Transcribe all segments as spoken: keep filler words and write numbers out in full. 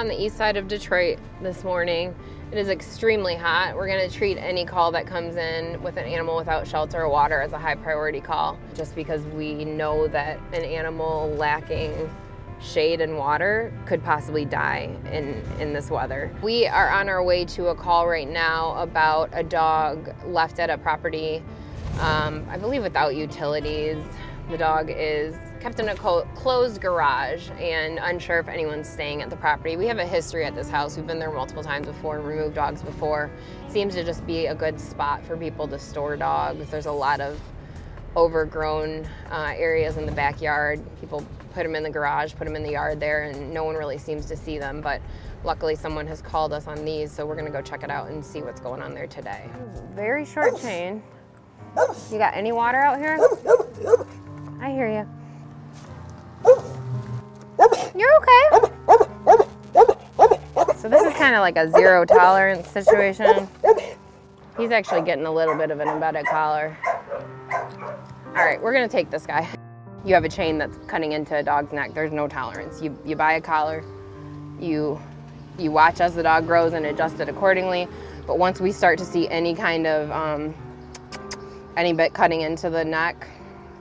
on the east side of Detroit this morning. It is extremely hot. We're going to treat any call that comes in with an animal without shelter or water as a high priority call, just because we know that an animal lacking shade and water could possibly die in, in this weather. We are on our way to a call right now about a dog left at a property, um, I believe without utilities. The dog is kept in a closed garage and unsure if anyone's staying at the property. We have a history at this house. We've been there multiple times before and removed dogs before. Seems to just be a good spot for people to store dogs. There's a lot of overgrown uh, areas in the backyard. People put them in the garage, put them in the yard there, and no one really seems to see them. But luckily someone has called us on these, so we're gonna go check it out and see what's going on there today. Very short chain. You got any water out here? I hear you. You're okay. So this is kind of like a zero tolerance situation. He's actually getting a little bit of an embedded collar. All right, we're gonna take this guy. You have a chain that's cutting into a dog's neck. There's no tolerance. You, you buy a collar, you, you watch as the dog grows and adjust it accordingly. But once we start to see any kind of, um, any bit cutting into the neck,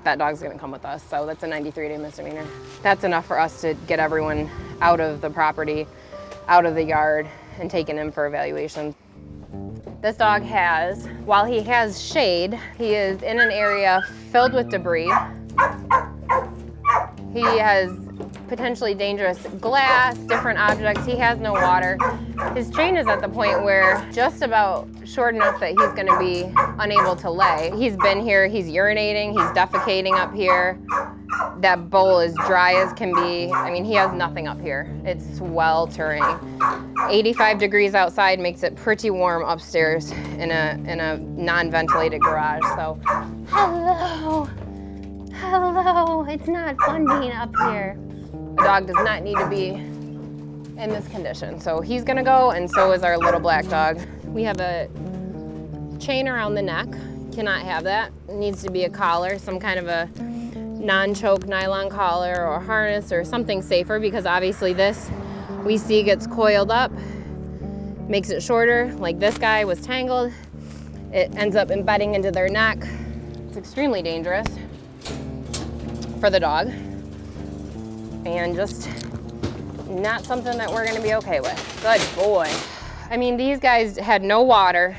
that dog's gonna come with us. So that's a ninety-three day misdemeanor. That's enough for us to get everyone out of the property, out of the yard, and taken in for evaluation. This dog has, while he has shade, he is in an area filled with debris. He has potentially dangerous glass, different objects. He has no water. His chain is at the point where just about short enough that he's gonna be unable to lay. He's been here, he's urinating, he's defecating up here. That bowl is dry as can be. I mean, he has nothing up here. It's sweltering. eighty-five degrees outside makes it pretty warm upstairs in a, in a non-ventilated garage, so. Hello, hello. It's not fun being up here. The dog does not need to be in this condition. So he's gonna go, and so is our little black dog. We have a chain around the neck. Cannot have that. It needs to be a collar, some kind of a non-choke nylon collar or harness or something safer, because obviously this we see gets coiled up, makes it shorter, like this guy was tangled. It ends up embedding into their neck. It's extremely dangerous for the dog and just not something that we're gonna be okay with. Good boy. I mean, these guys had no water.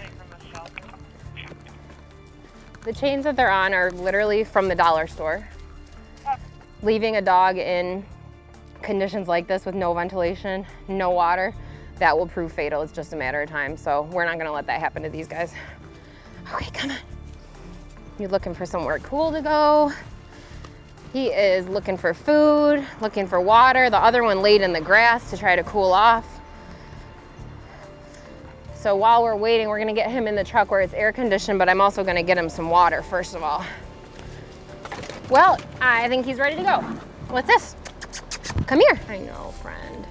The chains that they're on are literally from the dollar store. Leaving a dog in conditions like this with no ventilation, no water, that will prove fatal. It's just a matter of time. So we're not gonna let that happen to these guys. Okay, come on. You're looking for somewhere cool to go. He is looking for food, looking for water. The other one laid in the grass to try to cool off. So while we're waiting, we're gonna get him in the truck where it's air conditioned, but I'm also gonna get him some water, first of all. Well, I think he's ready to go. What's this? Come here. I know, friend.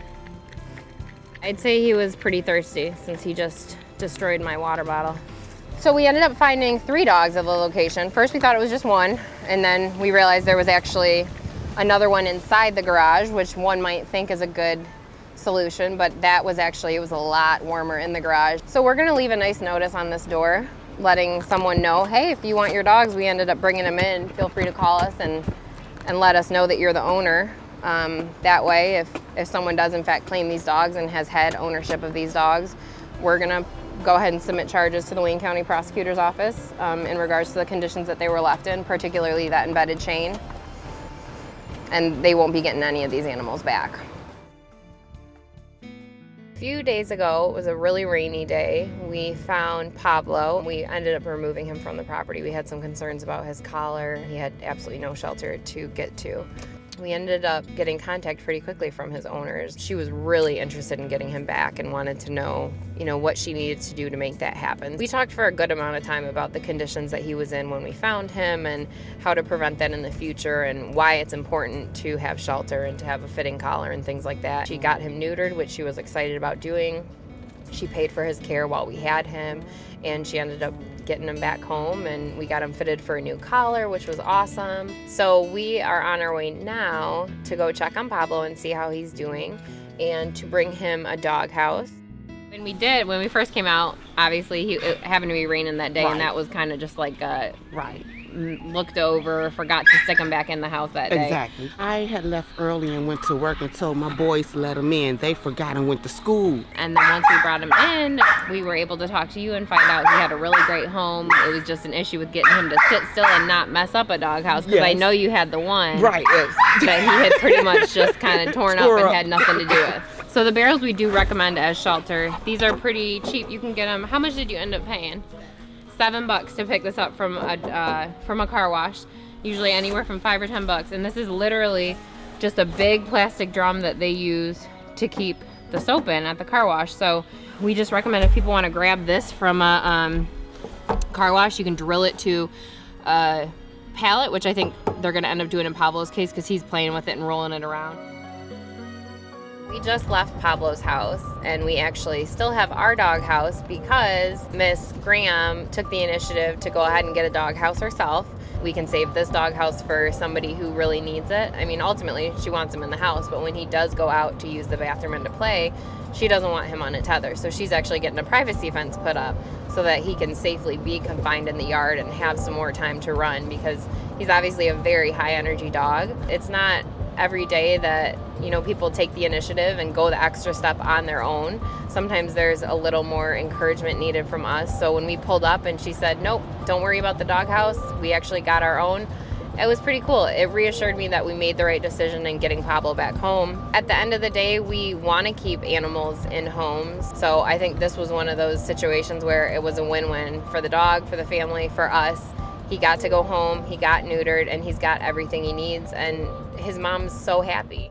I'd say he was pretty thirsty since he just destroyed my water bottle. So we ended up finding three dogs at the location. First we thought it was just one, and then we realized there was actually another one inside the garage, which one might think is a good solution, but that was actually, it was a lot warmer in the garage. So we're gonna leave a nice notice on this door, letting someone know, hey, if you want your dogs, we ended up bringing them in, feel free to call us and, and let us know that you're the owner. Um, that way, if, if someone does in fact claim these dogs and has had ownership of these dogs, we're gonna go ahead and submit charges to the Wayne County Prosecutor's Office um, in regards to the conditions that they were left in, particularly that embedded chain, and they won't be getting any of these animals back. A few days ago, it was a really rainy day. We found Pablo. We ended up removing him from the property. We had some concerns about his collar. He had absolutely no shelter to get to. We ended up getting contact pretty quickly from his owners. She was really interested in getting him back and wanted to know, you know, what she needed to do to make that happen. We talked for a good amount of time about the conditions that he was in when we found him and how to prevent that in the future and why it's important to have shelter and to have a fitting collar and things like that. She got him neutered, which she was excited about doing. She paid for his care while we had him, and she ended up getting him back home, and we got him fitted for a new collar, which was awesome. So we are on our way now to go check on Pablo and see how he's doing. and to bring him a doghouse. When we did, when we first came out, obviously he, it happened to be raining that day, right. And that was kind of just like a, right. looked over, forgot to stick him back in the house that day. Exactly. I had left early and went to work and told my boys to let him in. They forgot and went to school. And then once we brought him in, we were able to talk to you and find out he had a really great home. It was just an issue with getting him to sit still and not mess up a doghouse, because yes. I know you had the one right, yes. that he had pretty much just kind of torn Tore up and up. had nothing to do with. So the barrels we do recommend as shelter. These are pretty cheap. You can get them. How much did you end up paying? Seven bucks to pick this up from a uh, from a car wash, usually anywhere from five or ten bucks. And this is literally just a big plastic drum that they use to keep the soap in at the car wash. So we just recommend if people want to grab this from a um, car wash, you can drill it to a pallet, which I think they're going to end up doing in Pablo's case because he's playing with it and rolling it around. We just left Pablo's house, and we actually still have our dog house because Miss Graham took the initiative to go ahead and get a dog house herself. We can save this dog house for somebody who really needs it. I mean, ultimately, she wants him in the house, but when he does go out to use the bathroom and to play, she doesn't want him on a tether. So she's actually getting a privacy fence put up so that he can safely be confined in the yard and have some more time to run, because he's obviously a very high energy dog. It's not every day that, you know, people take the initiative and go the extra step on their own. Sometimes there's a little more encouragement needed from us. So when we pulled up and she said, nope, don't worry about the doghouse, we actually got our own, it was pretty cool. It reassured me that we made the right decision in getting Pablo back home. At the end of the day, we want to keep animals in homes. So I think this was one of those situations where it was a win-win for the dog, for the family, for us. He got to go home, he got neutered, and he's got everything he needs, and his mom's so happy.